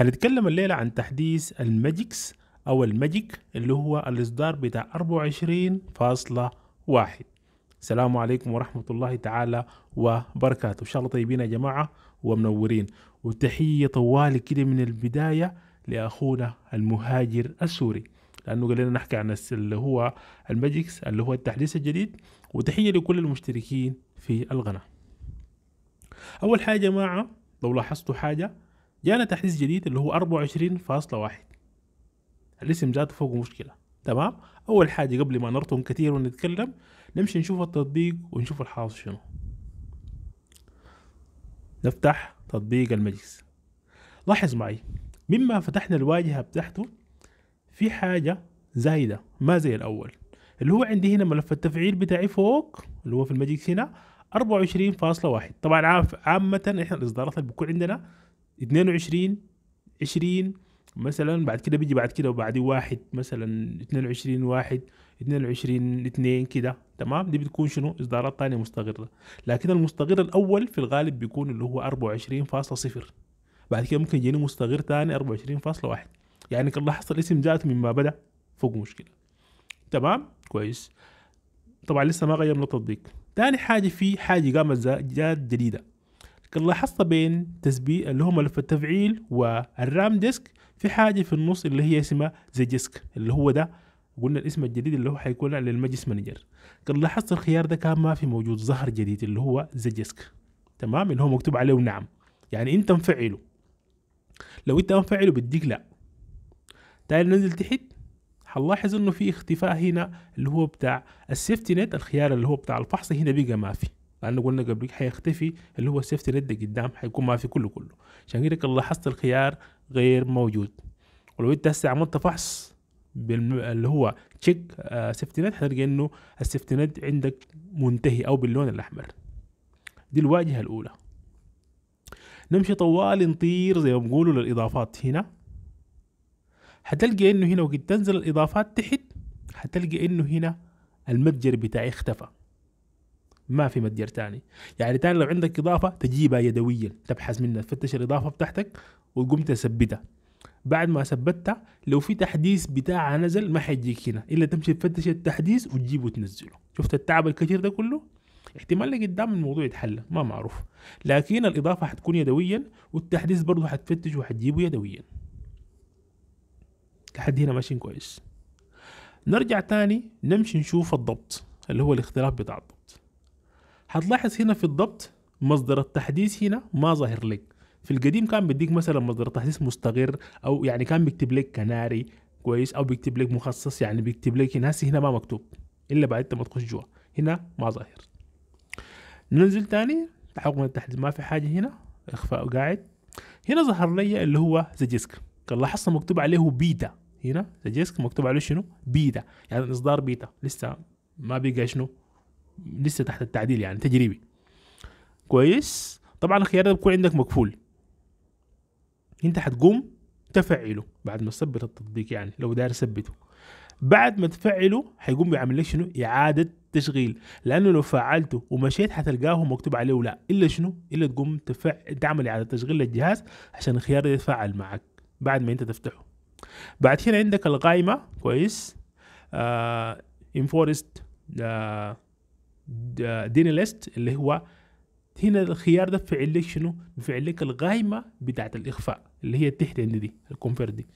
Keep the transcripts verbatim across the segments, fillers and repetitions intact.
هنتكلم الليلة عن تحديث الماجيكس أو الماجيك اللي هو الإصدار بتاع أربعة وعشرين فاصلة واحد. السلام عليكم ورحمة الله تعالى وبركاته، إن شاء الله طيبين يا جماعة ومنورين، وتحية طوالي كده من البداية لأخونا المهاجر السوري، لأنه قال لنا نحكي عن اللي هو الماجيكس اللي هو التحديث الجديد، وتحية لكل المشتركين في القناة. أول حاجة يا جماعة لو لاحظتوا حاجة، جانا تحديث جديد اللي هو أربعة وعشرين فاصلة واحد، الاسم ذاته فوق مشكلة، تمام؟ أول حاجة قبل ما نرطم كثير ونتكلم نمشي نشوف التطبيق ونشوف الحاصل شنو. نفتح تطبيق الماجيكس. لاحظ معي، مما فتحنا الواجهة بتاعته في حاجة زايدة ما زي الأول، اللي هو عندي هنا ملف التفعيل بتاعي فوق اللي هو في الماجيكس هنا أربعة وعشرين فاصلة واحد. طبعا عامة احنا الإصدارات اللي بتكون عندنا اثنين وعشرين عشرين مثلا، بعد كده بيجي بعد كده وبعدين واحد مثلا اثنين وعشرين واحد اثنين وعشرين اثنين كده، تمام؟ دي بتكون شنو اصدارات ثانيه مستقره، لكن المستقر الاول في الغالب بيكون اللي هو أربعة وعشرين فاصلة صفر، بعد كده ممكن يجيني مستقر ثاني أربعة وعشرين فاصلة واحد، يعني كان لاحظت الاسم جاءت مما بدا فوق مشكله، تمام؟ كويس. طبعا لسه ما غيرنا التطبيق. ثاني حاجه في حاجه قامت جات جديده، كان لاحظت بين تثبيت اللي هو ملف التفعيل والرام ديسك في حاجه في النص اللي هي اسمها zygisk، اللي هو ده قلنا الاسم الجديد اللي هو حيكون على الماجيس مانجر. كان لاحظت الخيار ده كان ما في موجود، ظهر جديد اللي هو zygisk، تمام؟ اللي هو مكتوب عليه نعم، يعني انت مفعله، لو انت مفعله بديك لا. تعال ننزل تحت، حنلاحظ انه في اختفاء هنا اللي هو بتاع السيفتي نت، الخيار اللي هو بتاع الفحص هنا بقى ما في، لانه قلنا قبل حيختفي اللي هو السيفتي نت ده قدام حيكون ما في كله كله، عشان كده كان لاحظت الخيار غير موجود. ولو انت هسه عملت فحص بالم... اللي هو تشيك آه سيفتي نت هتلقى انه السيفتي نت عندك منتهي او باللون الاحمر. دي الواجهه الاولى. نمشي طوال نطير زي ما بنقولوا للاضافات هنا، هتلقى انه هنا وقت تنزل الاضافات تحت هتلقى انه هنا المتجر بتاعي اختفى، ما في متجر تاني. يعني تاني لو عندك اضافه تجيبها يدويا، تبحث منها تفتش الاضافه بتاعتك وتقوم تثبتها، بعد ما ثبتها لو في تحديث بتاعها نزل ما حيجيك هنا الا تمشي تفتش التحديث وتجيبه وتنزله. شفت التعب الكثير ده كله؟ احتمال قدام الموضوع يتحل ما معروف، لكن الاضافه حتكون يدويا والتحديث برضه حتفتش وحتجيبه يدويا. لحد هنا ماشيين كويس. نرجع تاني نمشي نشوف الضبط اللي هو الاختلاف بتاع الضبط. هتلاحظ هنا في الضبط مصدر التحديث هنا ما ظاهر لك. في القديم كان بيديك مثلا مصدر تحديث مستقر، او يعني كان بيكتب لك كناري كويس، او بيكتب لك مخصص، يعني بيكتب لك هنا هنا ما مكتوب الا بعد انت ما تخش جوا، هنا ما ظاهر. ننزل تاني حكم التحديث ما في حاجه هنا، اخفاء قاعد. هنا ظهر لي اللي هو zygisk، كان لاحظت مكتوب عليه بيتا هنا، zygisk مكتوب عليه شنو؟ بيتا، يعني الاصدار بيتا لسه ما بقى شنو؟ لسه تحت التعديل يعني تجريبي. كويس؟ طبعا الخيار ده بيكون عندك مقفول، انت حتقوم تفعله بعد ما تثبت التطبيق، يعني لو داير ثبته بعد ما تفعله حيقوم بيعمل لك شنو؟ اعاده تشغيل، لانه لو فعلته ومشيت حتلقاه مكتوب عليه لا، الا شنو؟ الا تقوم تفع... تعمل اعاده تشغيل للجهاز عشان الخيار ده يتفعل معك بعد ما انت تفتحه. بعد هنا عندك القائمه كويس، آه... انفورست آه... ديني ليست، اللي هو هنا الخيار ده بفعل لك شنو؟ بفعل لك القائمه بتاعت الاخفاء اللي هي تحت عندي دي الكونفير دي،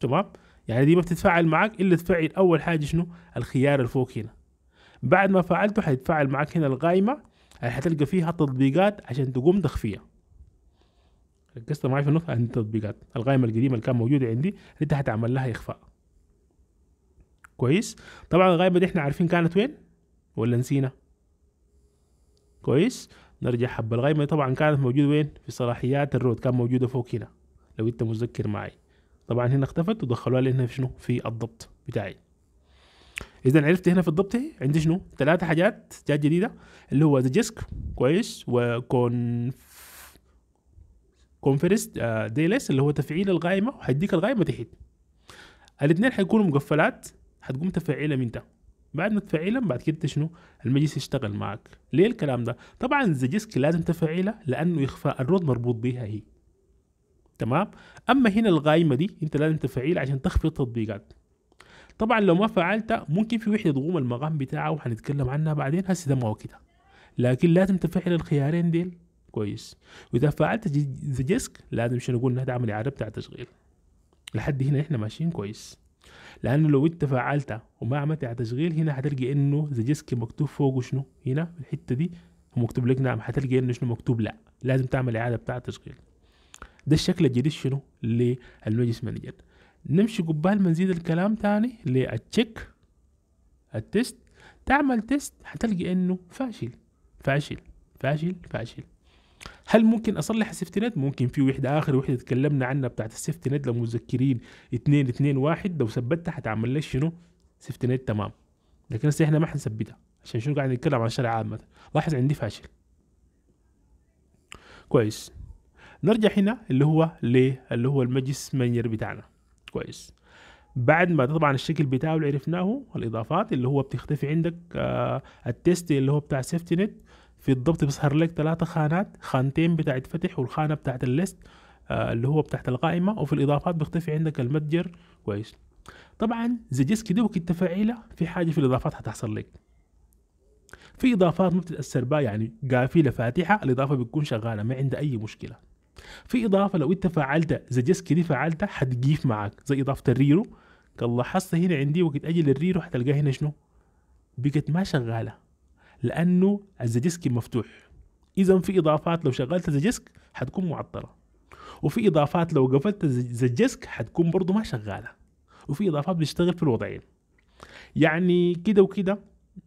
تمام؟ يعني دي ما بتتفاعل معك الا تفعل اول حاجه شنو؟ الخيار الفوق هنا. بعد ما فعلته حيتفاعل معك هنا القائمه اللي حتلقى فيها تطبيقات عشان تقوم تخفيها. ركزت معي في النقطه عن التطبيقات، القائمه القديمه اللي كان موجوده عندي انت حتعمل لها اخفاء. كويس؟ طبعا القائمه دي احنا عارفين كانت وين؟ ولا نسينا؟ كويس؟ نرجع حبه. القائمه طبعا كانت موجوده وين؟ في صلاحيات الروت، كان موجوده فوق هنا لو انت متذكر معي. طبعا هنا اختفت ودخلوها لي هنا في شنو؟ في الضبط بتاعي. اذا عرفت هنا في الضبط عندي شنو؟ ثلاث حاجات جات جديده اللي هو zygisk كويس، وكونف كونفيرست ديليس اللي هو تفعيل القائمه، وهيديك القائمه تحت. الاثنين حيكونوا مقفلات، هتقوم تفعلهم انت بعد ما تفعلهم بعد كده شنو؟ الماجيس يشتغل معك. ليه الكلام ده؟ طبعا zygisk لازم تفعلها لانه اخفاء الروت مربوط بيها هي، تمام. اما هنا القائمه دي انت لازم تفعيلها عشان تخفض التطبيقات. طبعا لو ما فعلتها ممكن في وحده تقوم المقام بتاعها وهنتكلم عنها بعدين، هسه ده ما وقتها، لكن لازم تفعل الخيارين ديل كويس. واذا فعلت ذيجسك لازم شنو قلنا تعمل اعاده بتاع تشغيل. لحد هنا احنا ماشيين كويس، لانه لو انت فعلتها وما عملت اعاده تشغيل هنا هتلقى انه ذيجسك مكتوب فوقه شنو هنا الحته دي مكتوب لك نعم، هتلقى انه شنو مكتوب لا، لازم تعمل اعاده بتاع تشغيل. ده الشكل الجديد شنو للماجيسك مانجر. نمشي قبال ما نزيد الكلام تاني للتشيك التست، تعمل تيست هتلقى انه فاشل فاشل فاشل فاشل. هل ممكن اصلح السيفتي نت؟ ممكن. في وحده اخر وحده تكلمنا عنها بتاعت السيفتي نت لو متذكرين اتنين اتنين واحد، لو ثبتها هتعمل لك شنو سيفتي نت تمام، لكن هسه احنا ما حنثبتها عشان شنو قاعد نتكلم عن شرع عامه. لاحظ عندي فاشل كويس. نرجع هنا اللي هو ليه اللي هو الماجيسك مانجر بتاعنا كويس. بعد ما طبعا الشكل بتاعه اللي عرفناه الاضافات اللي هو بتختفي عندك آه التيست اللي هو بتاع سيفتي نت في الضبط بيظهر لك ثلاثه خانات، خانتين بتاعت فتح والخانه بتاعت الليست آه اللي هو بتاعت القائمه، وفي الاضافات بيختفي عندك المتجر كويس. طبعا ذيجسك دي وقت تفعيلها في حاجه في الاضافات هتحصل لك، في اضافات ما بتتاثر بها يعني قافله فاتحه الاضافه بتكون شغاله ما عندها اي مشكله. في اضافه لو انت فعلتها ذيجسك دي فعلتها هتجيف معك زي اضافه الريرو، كان لاحظت هنا عندي وقت اجي للريرو هتلقاه هنا شنو بقت ما شغاله لانه الذيجسك مفتوح. اذا في اضافات لو شغلت الذيجسك هتكون معطله، وفي اضافات لو قفلت الذيجسك هتكون برضه ما شغاله، وفي اضافات بتشتغل في الوضعين. يعني كده وكده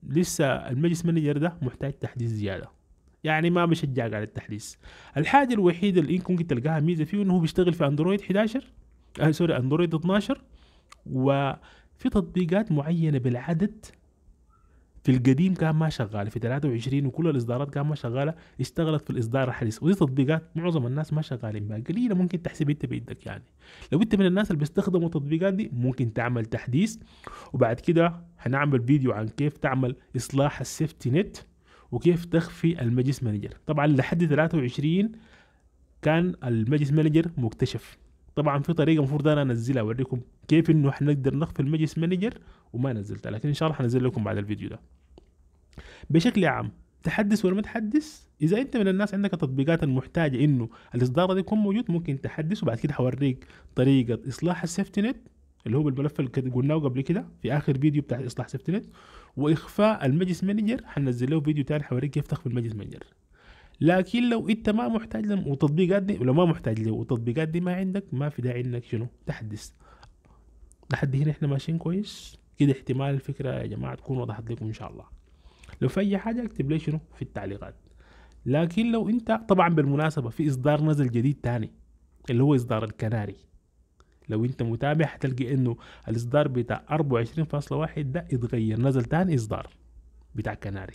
لسه الماجيسك مانجر ده محتاج تحديث زياده، يعني ما بشجعك على التحديث. الحاجه الوحيده اللي ممكن تلقاها ميزه فيه انه هو بيشتغل في اندرويد احد عشر آه سوري اندرويد اتناشر، وفي تطبيقات معينه بالعدد في القديم كان ما شغاله في تلاته وعشرين وكل الاصدارات كان ما شغاله، اشتغلت في الاصدار الحديث. ودي تطبيقات معظم الناس ما شغالين بها، قليله ممكن تحسب انت بايدك. يعني لو انت من الناس اللي بيستخدموا التطبيقات دي ممكن تعمل تحديث، وبعد كده هنعمل فيديو عن كيف تعمل اصلاح السيفتي نت وكيف تخفي الماجيسك مانجر. طبعا لحد تلاته وعشرين كان الماجيسك مانجر مكتشف. طبعا في طريقه المفروض انا انزلها اوريكم كيف انه هنقدر نخفي الماجيسك مانجر وما نزلتها، لكن ان شاء الله هنزل لكم بعد الفيديو ده. بشكل عام تحدث ولا ما تحدث، اذا انت من الناس عندك التطبيقات المحتاجه انه الاصدار ده يكون موجود ممكن تحدث. وبعد كده هوريك طريقه اصلاح السيفتي نت اللي هو بالملف اللي قلناه قبل كده في اخر فيديو بتاع اصلاح سيفتي نت، واخفاء الماجيسك مانجر هنزل له فيديو ثاني هوريك كيف تخفي الماجيسك مانجر. لكن لو انت ما محتاج له والتطبيقات دي ولو ما محتاج له والتطبيقات دي ما عندك، ما في داعي انك شنو تحدث. لحد هنا احنا ماشيين كويس كده، احتمال الفكره يا جماعه تكون وضحت لكم ان شاء الله. لو في اي حاجه اكتب لي شنو في التعليقات. لكن لو انت طبعا بالمناسبه في اصدار نزل جديد ثاني اللي هو اصدار الكناري، لو انت متابع هتلقى انه الاصدار بتاع اربعه وعشرين فاصله واحد ده اتغير، نزل ثاني اصدار بتاع كناري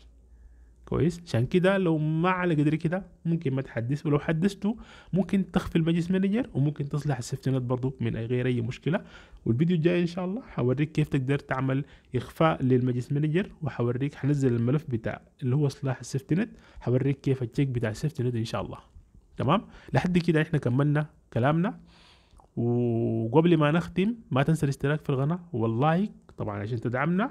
كويس. عشان كده لو ما على قدر كده ممكن ما تحدث، ولو حدثته ممكن تخفي الماجيسك مانجر وممكن تصلح السيفتي نت برضه من غير اي مشكله. والفيديو الجاي ان شاء الله هوريك كيف تقدر تعمل اخفاء للماجيسك مانجر، وهوريك هنزل الملف بتاع اللي هو اصلاح السيفتي نت، هوريك كيف التشيك بتاع السيفتي نت ان شاء الله. تمام. لحد كده احنا كملنا كلامنا، وقبل ما نختم ما تنسى الاشتراك في القناه واللايك طبعا عشان تدعمنا،